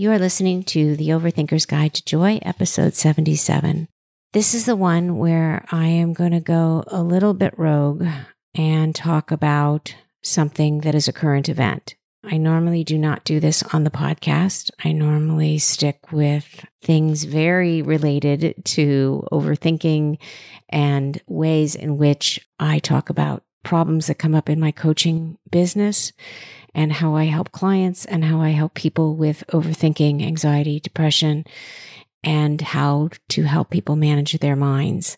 You are listening to The Overthinker's Guide to Joy, episode 77. This is the one where I am going to go a little bit rogue and talk about something that is a current event. I normally do not do this on the podcast. I normally stick with things very related to overthinking and ways in which I talk about problems that come up in my coaching business and how I help clients and how I help people with overthinking, anxiety, depression, and how to help people manage their minds.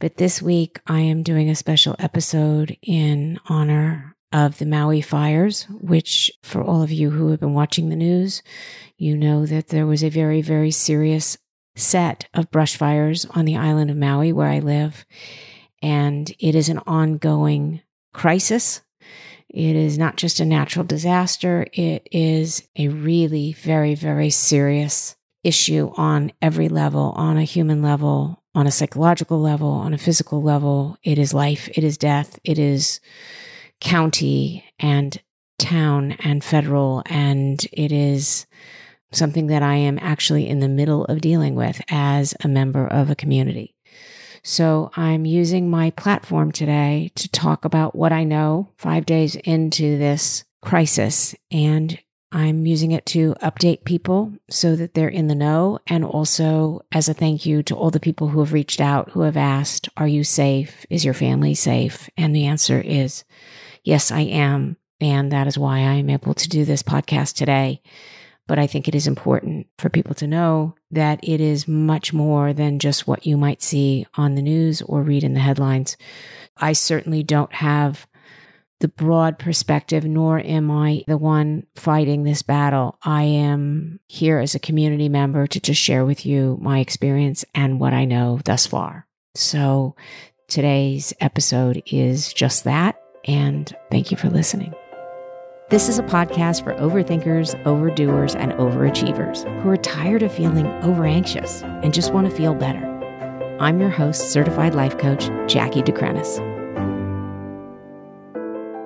But this week, I am doing a special episode in honor of the Maui fires, which for all of you who have been watching the news, you know that there was a very, very serious set of brush fires on the island of Maui where I live. And it is an ongoing crisis. It is not just a natural disaster. It is a really very, very serious issue on every level, on a human level, on a psychological level, on a physical level. It is life. It is death. It is county and town and federal. And it is something that I am actually in the middle of dealing with as a member of a community. So I'm using my platform today to talk about what I know 5 days into this crisis. And I'm using it to update people so that they're in the know. And also as a thank you to all the people who have reached out, who have asked, are you safe? Is your family safe? And the answer is yes, I am. And that is why I am able to do this podcast today. But I think it is important for people to know that it is much more than just what you might see on the news or read in the headlines. I certainly don't have the broad perspective, nor am I the one fighting this battle. I am here as a community member to just share with you my experience and what I know thus far. So today's episode is just that. And thank you for listening. This is a podcast for overthinkers, overdoers, and overachievers who are tired of feeling over-anxious and just want to feel better. I'm your host, certified life coach, Jackie DeCranis.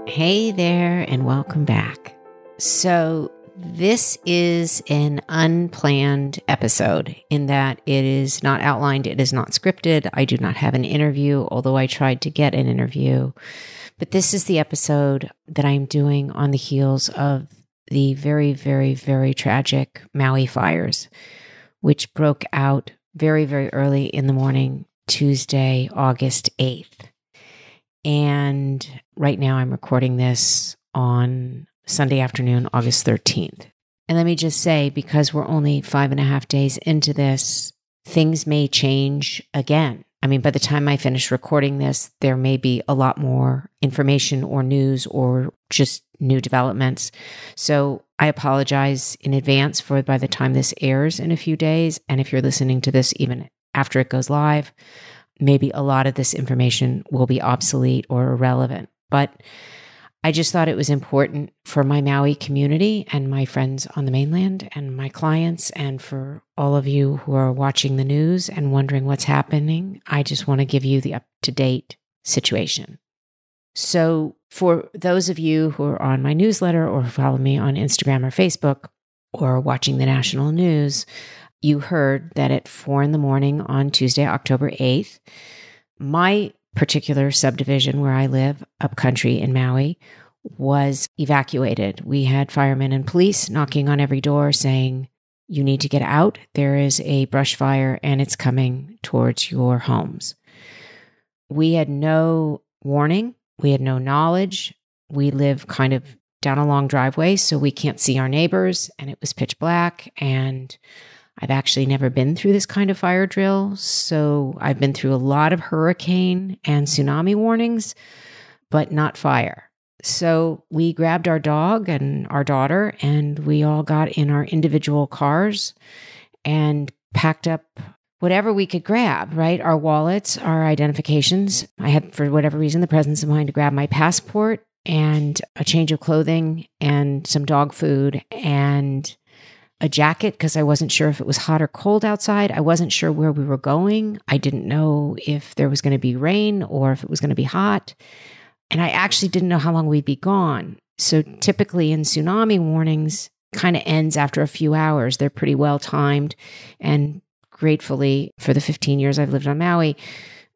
Hey there, and welcome back. So this is an unplanned episode in that it is not outlined, it is not scripted. I do not have an interview, although I tried to get an interview. But this is the episode that I'm doing on the heels of the very, very, very tragic Maui fires, which broke out very, very early in the morning, Tuesday, August 8th. And right now I'm recording this on Sunday afternoon, August 13th. And let me just say, because we're only 5.5 days into this, things may change again. I mean, by the time I finish recording this, there may be a lot more information or news or just new developments. So I apologize in advance for by the time this airs in a few days. And if you're listening to this, even after it goes live, maybe a lot of this information will be obsolete or irrelevant. But I just thought it was important for my Maui community and my friends on the mainland and my clients and for all of you who are watching the news and wondering what's happening. I just want to give you the up-to-date situation. So for those of you who are on my newsletter or follow me on Instagram or Facebook or watching the national news, you heard that at 4 a.m. on Tuesday, October 8th, my particular subdivision where I live, upcountry in Maui, was evacuated. We had firemen and police knocking on every door saying, you need to get out. There is a brush fire and it's coming towards your homes. We had no warning. We had no knowledge. We live kind of down a long driveway, so we can't see our neighbors, and it was pitch black. And I've actually never been through this kind of fire drill, so I've been through a lot of hurricane and tsunami warnings, but not fire. So we grabbed our dog and our daughter, and we all got in our individual cars and packed up whatever we could grab, right? Our wallets, our identifications. I had, for whatever reason, the presence of mind to grab my passport and a change of clothing and some dog food and a jacket because I wasn't sure if it was hot or cold outside. I wasn't sure where we were going. I didn't know if there was going to be rain or if it was going to be hot. And I actually didn't know how long we'd be gone. So typically in tsunami warnings, kind of ends after a few hours. They're pretty well timed. And gratefully, for the 15 years I've lived on Maui,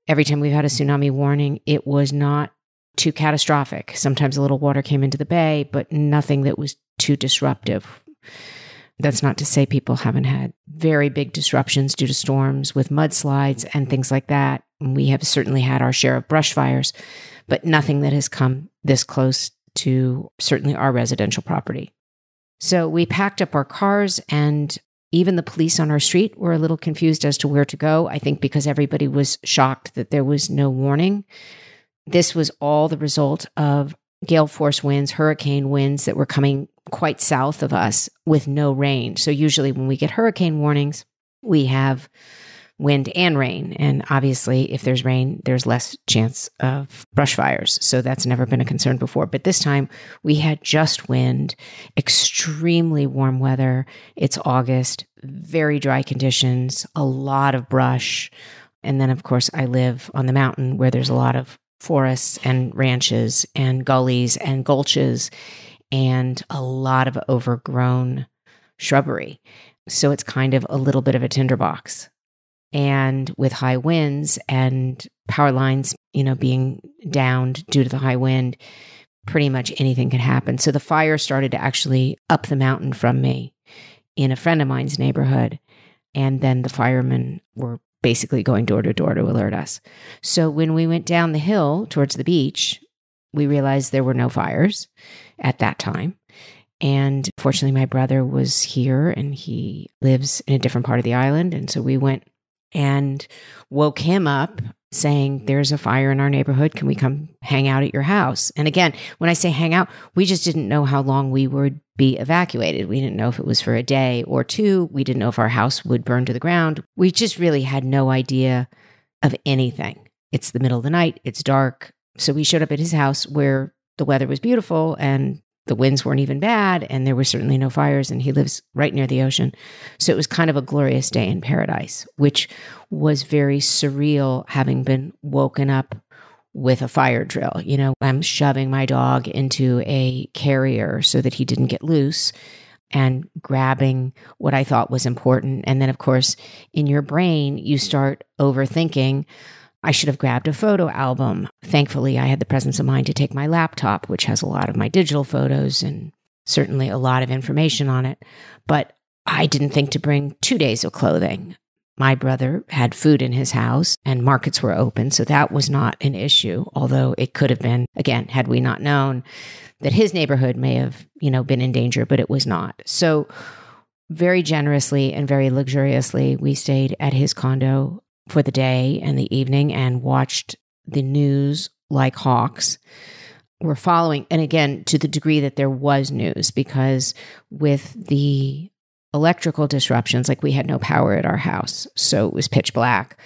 every time we've had a tsunami warning, it was not too catastrophic. Sometimes a little water came into the bay, but nothing that was too disruptive. That's not to say people haven't had very big disruptions due to storms with mudslides and things like that. And we have certainly had our share of brush fires, but nothing that has come this close to certainly our residential property. So we packed up our cars, and even the police on our street were a little confused as to where to go, I think because everybody was shocked that there was no warning. This was all the result of gale force winds, hurricane winds that were coming quite south of us with no rain. So usually when we get hurricane warnings, we have wind and rain. And obviously if there's rain, there's less chance of brush fires. So that's never been a concern before. But this time we had just wind, extremely warm weather. It's August, very dry conditions, a lot of brush. And then of course I live on the mountain where there's a lot of forests and ranches and gullies and gulches and a lot of overgrown shrubbery. So it's kind of a little bit of a tinderbox. And with high winds and power lines, being downed due to the high wind, pretty much anything could happen. So the fire started to actually up the mountain from me in a friend of mine's neighborhood. And then the firemen were basically going door to door to alert us. So when we went down the hill towards the beach, we realized there were no fires at that time. And fortunately, my brother was here and he lives in a different part of the island. And so we went and woke him up saying, there's a fire in our neighborhood. Can we come hang out at your house? And again, when I say hang out, we just didn't know how long we would be evacuated. We didn't know if it was for a day or two. We didn't know if our house would burn to the ground. We just really had no idea of anything. It's the middle of the night. It's dark. So we showed up at his house where the weather was beautiful and the winds weren't even bad. And there were certainly no fires, and he lives right near the ocean. So it was kind of a glorious day in paradise, which was very surreal, having been woken up with a fire drill. I'm shoving my dog into a carrier so that he didn't get loose and grabbing what I thought was important. And then of course, in your brain, you start overthinking. I should have grabbed a photo album. Thankfully, I had the presence of mind to take my laptop, which has a lot of my digital photos and certainly a lot of information on it. But I didn't think to bring 2 days of clothing. My brother had food in his house and markets were open, so that was not an issue, although it could have been, again, had we not known that his neighborhood may have, been in danger, but it was not. So very generously and very luxuriously, we stayed at his condo for the day and the evening and watched the news like hawks. We're following, and again, to the degree that there was news, because with the electrical disruptions, like we had no power at our house, so it was pitch black,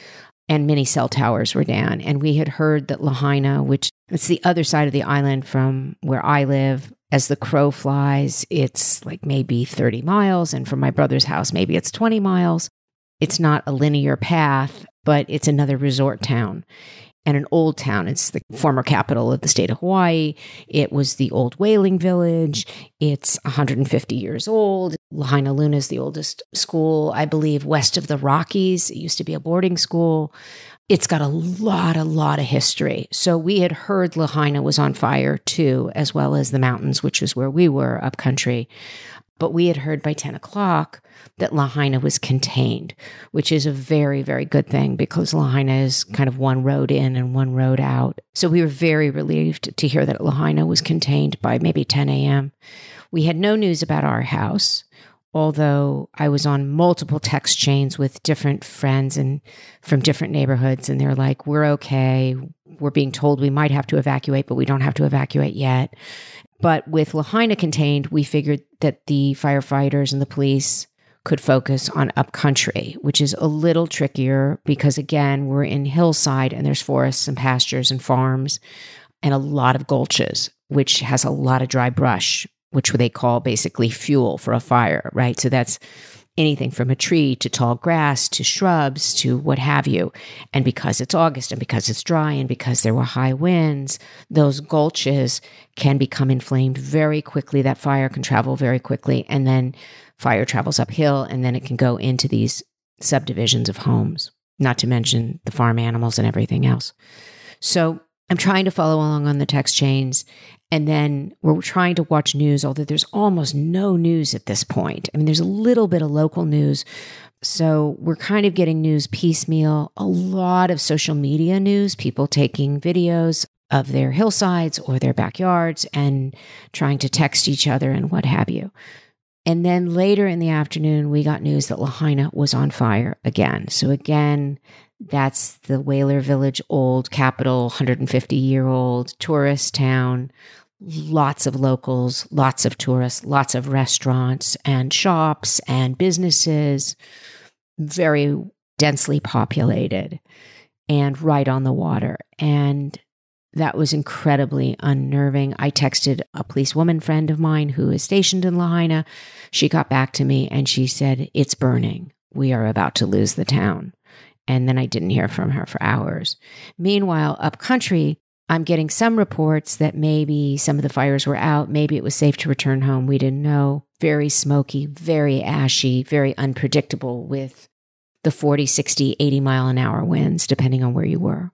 and many cell towers were down. And we had heard that Lahaina, which it's the other side of the island from where I live, as the crow flies, it's like maybe 30 miles. And from my brother's house, maybe it's 20 miles. It's not a linear path, but it's another resort town and an old town. It's the former capital of the state of Hawaii. It was the old whaling village. It's 150 years old. Lahaina Luna is the oldest school, I believe, west of the Rockies. It used to be a boarding school. It's got a lot of history. So we had heard Lahaina was on fire too, as well as the mountains, which is where we were upcountry. But we had heard by 10 o'clock that Lahaina was contained, which is a very, very good thing because Lahaina is kind of one road in and one road out. So we were very relieved to hear that Lahaina was contained by maybe 10 a.m. We had no news about our house, although I was on multiple text chains with different friends and from different neighborhoods. And they're like, we're okay. We're being told we might have to evacuate, but we don't have to evacuate yet. But with Lahaina contained, we figured that the firefighters and the police could focus on upcountry, which is a little trickier because, again, we're in hillside and there's forests and pastures and farms and a lot of gulches, which has a lot of dry brush, which they call basically fuel for a fire, right? So that's anything from a tree to tall grass to shrubs to what have you. And because it's August and because it's dry and because there were high winds, those gulches can become inflamed very quickly. That fire can travel very quickly, and then fire travels uphill, and then it can go into these subdivisions of homes, not to mention the farm animals and everything else. So I'm trying to follow along on the text chains, and then we're trying to watch news, although there's almost no news at this point. I mean, there's a little bit of local news, so we're kind of getting news piecemeal, a lot of social media news, people taking videos of their hillsides or their backyards and trying to text each other and what have you. And then later in the afternoon, we got news that Lahaina was on fire again. So again, that's the Whaler Village, old capital, 150-year-old tourist town, lots of locals, lots of tourists, lots of restaurants and shops and businesses, very densely populated and right on the water. And that was incredibly unnerving. I texted a policewoman friend of mine who is stationed in Lahaina. She got back to me and she said, "It's burning. We are about to lose the town." And then I didn't hear from her for hours. Meanwhile, up country, I'm getting some reports that maybe some of the fires were out. Maybe it was safe to return home. We didn't know. Very smoky, very ashy, very unpredictable with the 40, 60, 80 mile an hour winds, depending on where you were.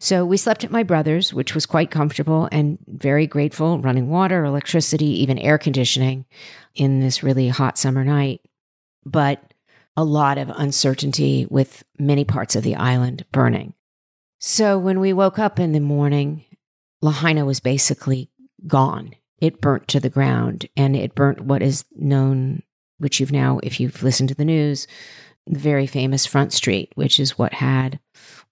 So we slept at my brother's, which was quite comfortable and very grateful, running water, electricity, even air conditioning in this really hot summer night. But a lot of uncertainty with many parts of the island burning. So when we woke up in the morning, Lahaina was basically gone. It burnt to the ground, and it burnt what is known, which you've now, if you've listened to the news, the very famous Front Street, which is what had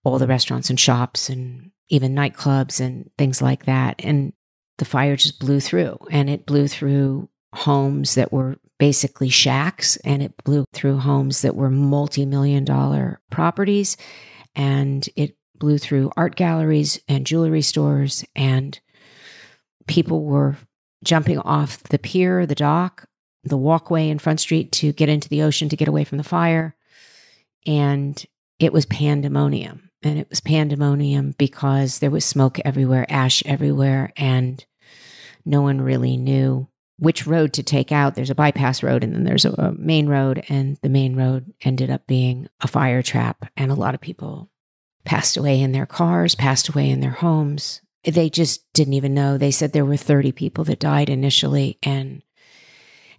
all the restaurants and shops and even nightclubs and things like that. And the fire just blew through, and it blew through homes that were basically shacks, and it blew through homes that were multi-million-dollar properties, and it blew through art galleries and jewelry stores, and people were jumping off the pier, the dock, the walkway in Front Street to get into the ocean to get away from the fire, and it was pandemonium. And it was pandemonium because there was smoke everywhere, ash everywhere, and no one really knew which road to take out. There's a bypass road, and then there's a main road, and the main road ended up being a fire trap, and a lot of people passed away in their cars, passed away in their homes. They just didn't even know. They said there were 30 people that died initially, and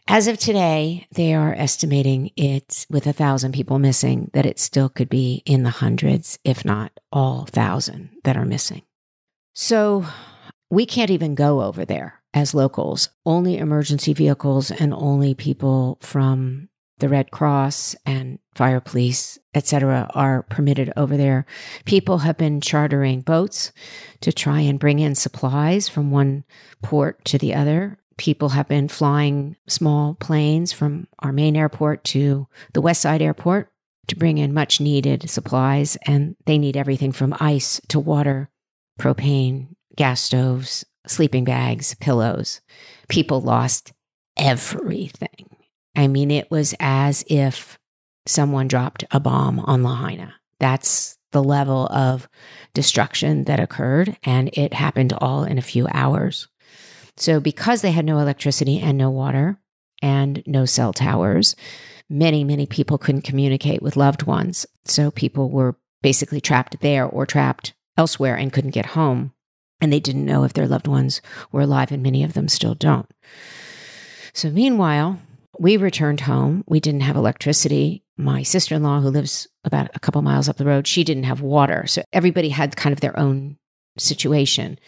as of today, they are estimating it with 1,000 people missing, that it still could be in the hundreds, if not all 1,000 that are missing. So we can't even go over there as locals, only emergency vehicles and only people from the Red Cross and fire police, etc., are permitted over there. People have been chartering boats to try and bring in supplies from one port to the other. People have been flying small planes from our main airport to the West Side Airport to bring in much needed supplies. And they need everything from ice to water, propane, gas stoves, sleeping bags, pillows. People lost everything. I mean, it was as if someone dropped a bomb on Lahaina. That's the level of destruction that occurred, and it happened all in a few hours. So because they had no electricity and no water and no cell towers, many, many people couldn't communicate with loved ones. So people were basically trapped there or trapped elsewhere and couldn't get home. And they didn't know if their loved ones were alive, and many of them still don't. So meanwhile, we returned home. We didn't have electricity. My sister-in-law, who lives about a couple miles up the road, she didn't have water. So everybody had kind of their own situation.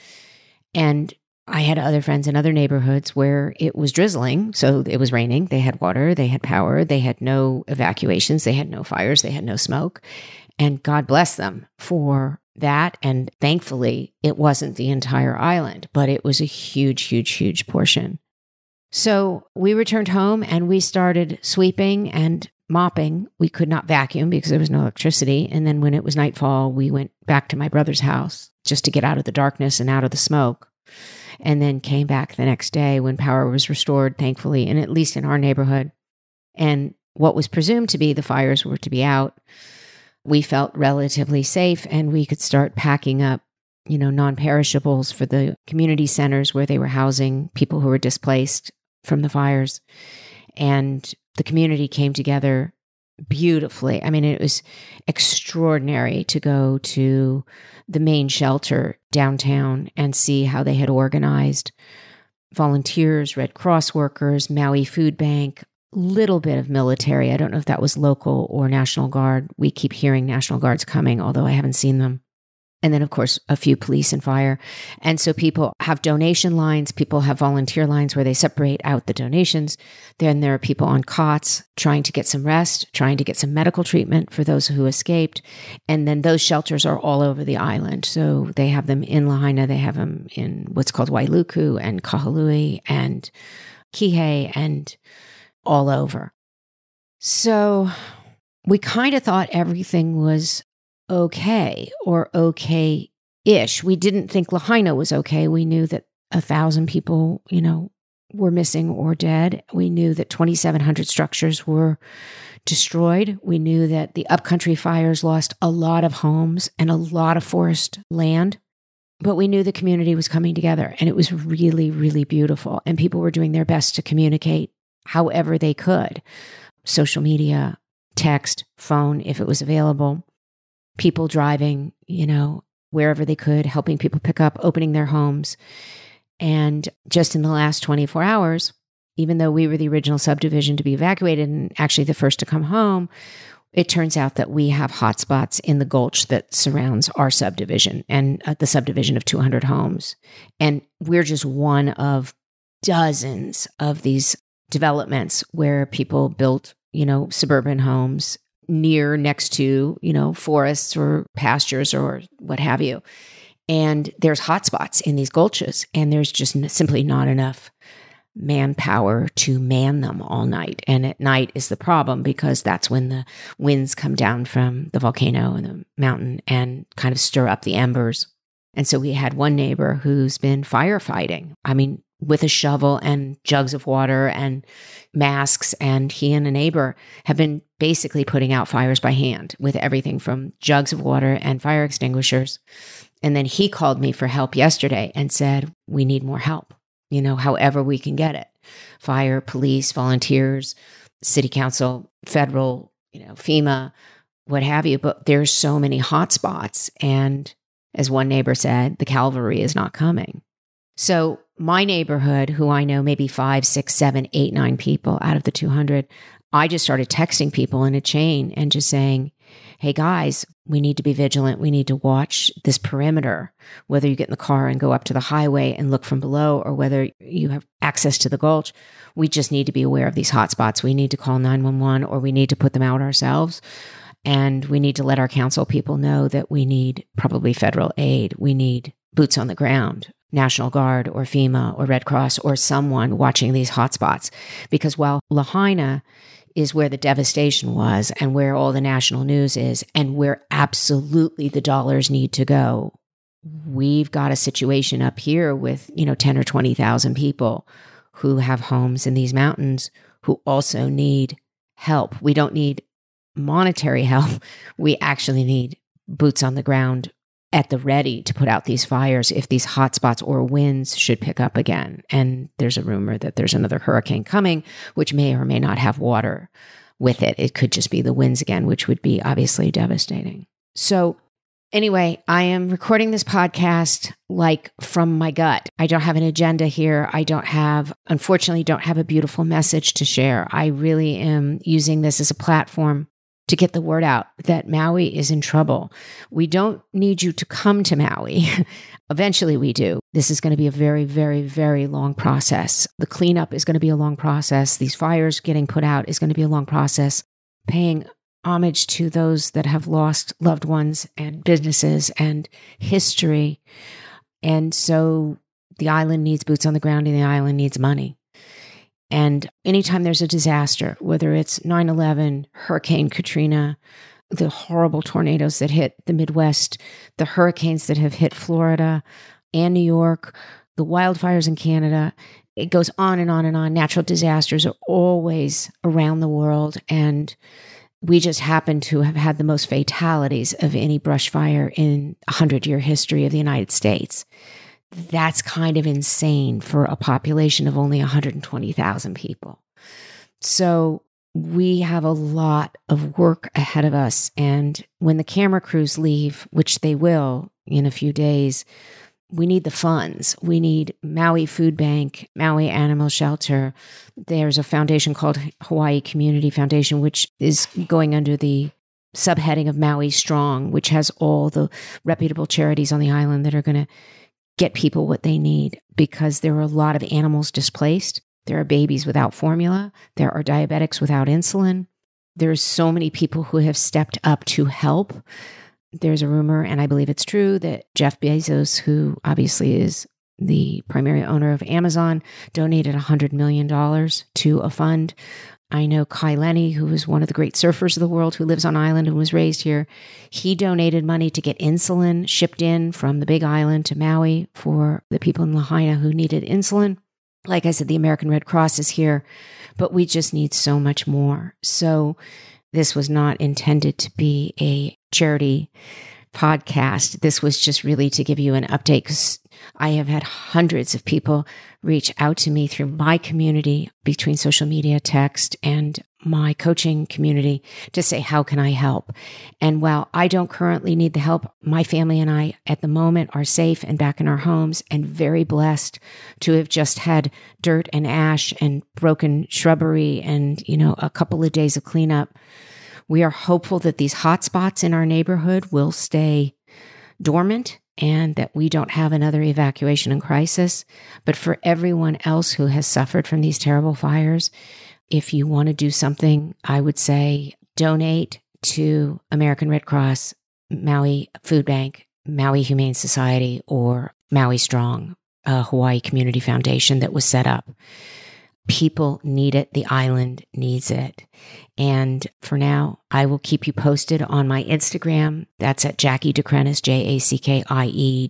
And I had other friends in other neighborhoods where it was drizzling, so it was raining. They had water. They had power. They had no evacuations. They had no fires. They had no smoke. And God bless them for that. And thankfully, it wasn't the entire island, but it was a huge, huge, huge portion. So we returned home and we started sweeping and mopping. We could not vacuum because there was no electricity. And then when it was nightfall, we went back to my brother's house just to get out of the darkness and out of the smoke. And then came back the next day when power was restored, thankfully, and at least in our neighborhood. And what was presumed to be the fires were to be out, we felt relatively safe and we could start packing up, you know, non-perishables for the community centers where they were housing people who were displaced from the fires. And the community came together beautifully. I mean, it was extraordinary to go to the main shelter downtown and see how they had organized volunteers, Red Cross workers, Maui Food Bank, little bit of military. I don't know if that was local or National Guard. We keep hearing National Guard's coming, although I haven't seen them. And then, of course, a few police and fire. And so people have donation lines. People have volunteer lines where they separate out the donations. Then there are people on cots trying to get some rest, trying to get some medical treatment for those who escaped. And then those shelters are all over the island. So they have them in Lahaina. They have them in what's called Wailuku and Kahului and Kihei and all over. So we kind of thought everything was okay or okay-ish. We didn't think Lahaina was okay. We knew that 1,000 people, you know, were missing or dead. We knew that 2,700 structures were destroyed. We knew that the upcountry fires lost a lot of homes and a lot of forest land. But we knew the community was coming together, and it was really, really beautiful. And people were doing their best to communicate however they could. Social media, text, phone, if it was available. People driving, you know, wherever they could, helping people pick up, opening their homes. And just in the last 24 hours, even though we were the original subdivision to be evacuated and actually the first to come home, it turns out that we have hotspots in the gulch that surrounds our subdivision and the subdivision of 200 homes. And we're just one of dozens of these developments where people built, you know, suburban homes near, next to, you know, forests or pastures or what have you. And there's hotspots in these gulches, and there's just simply not enough manpower to man them all night. And at night is the problem, because that's when the winds come down from the volcano and the mountain and kind of stir up the embers. And so we had one neighbor who's been firefighting. I mean, with a shovel and jugs of water and masks. And he and a neighbor have been basically putting out fires by hand with everything from jugs of water and fire extinguishers. And then he called me for help yesterday and said, we need more help, you know, however we can get it. Fire, police, volunteers, city council, federal, you know, FEMA, what have you. But there's so many hotspots. And as one neighbor said, the cavalry is not coming. So my neighborhood, who I know maybe 5, 6, 7, 8, 9 people out of the 200, I just started texting people in a chain and just saying, hey guys, we need to be vigilant. We need to watch this perimeter, whether you get in the car and go up to the highway and look from below, or whether you have access to the gulch. We just need to be aware of these hotspots. We need to call 911, or we need to put them out ourselves. And we need to let our council people know that we need probably federal aid. We need boots on the ground. National Guard or FEMA or Red Cross or someone watching these hotspots. Because while Lahaina is where the devastation was and where all the national news is and where absolutely the dollars need to go, we've got a situation up here with, you know, 10 or 20,000 people who have homes in these mountains who also need help. We don't need monetary help. We actually need boots on the ground at the ready to put out these fires if these hotspots or winds should pick up again. And there's a rumor that there's another hurricane coming, which may or may not have water with it. It could just be the winds again, which would be obviously devastating. So anyway, I am recording this podcast like from my gut. I don't have an agenda here. I unfortunately don't have a beautiful message to share. I really am using this as a platform to get the word out that Maui is in trouble. We don't need you to come to Maui. Eventually we do. This is going to be a very, very, very long process. The cleanup is going to be a long process. These fires getting put out is going to be a long process. Paying homage to those that have lost loved ones and businesses and history. And so the island needs boots on the ground, and the island needs money. And anytime there's a disaster, whether it's 9/11, Hurricane Katrina, the horrible tornadoes that hit the Midwest, the hurricanes that have hit Florida and New York, the wildfires in Canada, It goes on and on and on. Natural disasters are always around the world. And we just happen to have had the most fatalities of any brush fire in a 100-year history of the United States. That's kind of insane for a population of only 120,000 people. So we have a lot of work ahead of us. And when the camera crews leave, which they will in a few days, we need the funds. We need Maui Food Bank, Maui Animal Shelter. There's a foundation called Hawaii Community Foundation, which is going under the subheading of Maui Strong, which has all the reputable charities on the island that are going to get people what they need, because there are a lot of animals displaced. There are babies without formula. There are diabetics without insulin. There's so many people who have stepped up to help. There's a rumor, and I believe it's true, that Jeff Bezos, who obviously is the primary owner of Amazon, donated $100 million to a fund. I know Kai Lenny, who is one of the great surfers of the world, who lives on island and was raised here. He donated money to get insulin shipped in from the Big Island to Maui for the people in Lahaina who needed insulin. Like I said, the American Red Cross is here, but we just need so much more. So this was not intended to be a charity podcast. This was just really to give you an update, because I have had hundreds of people reach out to me through my community, between social media, text, and my coaching community, to say, how can I help? And while I don't currently need the help, my family and I at the moment are safe and back in our homes, and very blessed to have just had dirt and ash and broken shrubbery and, you know, a couple of days of cleanup. We are hopeful that these hotspots in our neighborhood will stay dormant and that we don't have another evacuation and crisis. But for everyone else who has suffered from these terrible fires, if you want to do something, I would say donate to American Red Cross, Maui Food Bank, Maui Humane Society, or Maui Strong, a Hawaii Community Foundation that was set up. People need it. The island needs it. And for now, I will keep you posted on my Instagram. That's at Jackie DeCranis,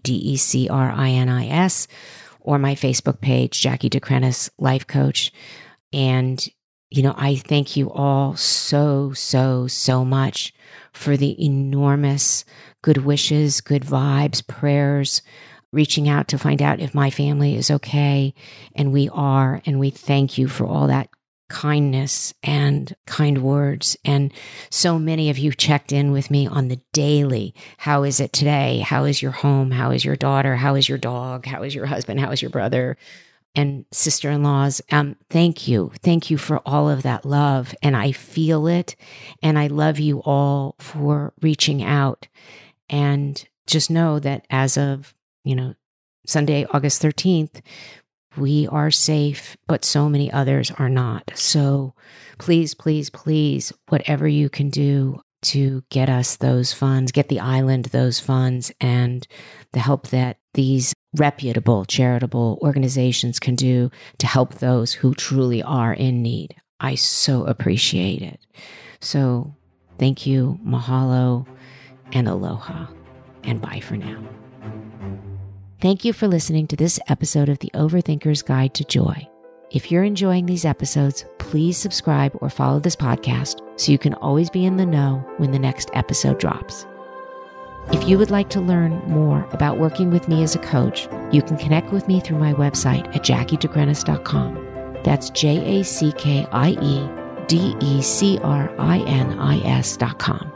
JackieDeCrinis, or my Facebook page, Jackie DeCranis Life Coach. And, you know, I thank you all so, so, so much for the enormous good wishes, good vibes, prayers, reaching out to find out if my family is okay. And we are, and we thank you for all that kindness and kind words. And so many of you checked in with me on the daily. How is it today? How is your home? How is your daughter? How is your dog? How is your husband? How is your brother and sister-in-laws? Thank you. Thank you for all of that love. And I feel it. And I love you all for reaching out. And just know that as of, you know, Sunday, August 13th, we are safe, but so many others are not. So please, please, please, whatever you can do to get us those funds, get the island those funds, and the help that these reputable charitable organizations can do to help those who truly are in need. I so appreciate it. So thank you, mahalo, and aloha, and bye for now. Thank you for listening to this episode of The Overthinker's Guide to Joy. If you're enjoying these episodes, please subscribe or follow this podcast so you can always be in the know when the next episode drops. If you would like to learn more about working with me as a coach, you can connect with me through my website at JackieDeCrinis.com. That's JackieDeCrinis.com.